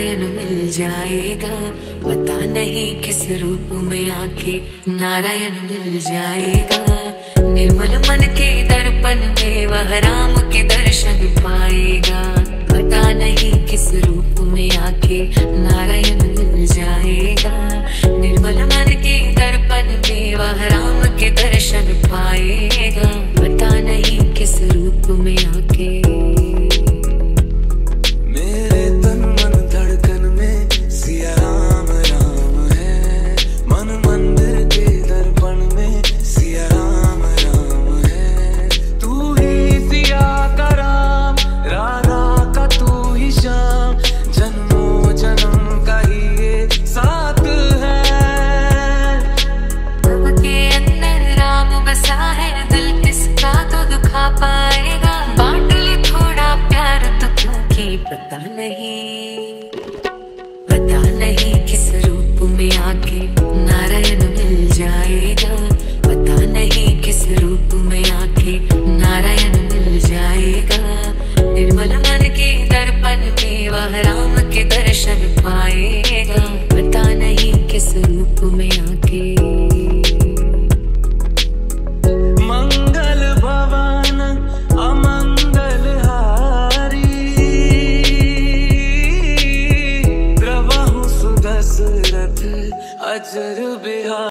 नयन मिल जाएगा, पता नहीं किस रूप में आके नारायण मिल जाएगा। निर्मल मन के दर्पण में वह राम के दर्शन पाएगा, पता नहीं किस रूप में आके नारायण मिल जाएगा। निर्मल मन के दर्पण में वह राम के दर्शन पाएगा, पता नहीं किस रूप में आके। पता नहीं किस रूप में आके नारायण मिल जाएगा, पता नहीं किस रूप में आके नारायण मिल जाएगा। निर्मल मन के दर्पण में वह राम के दर्शन पाएगा, पता नहीं किस रूप में आके। अजर बिहार।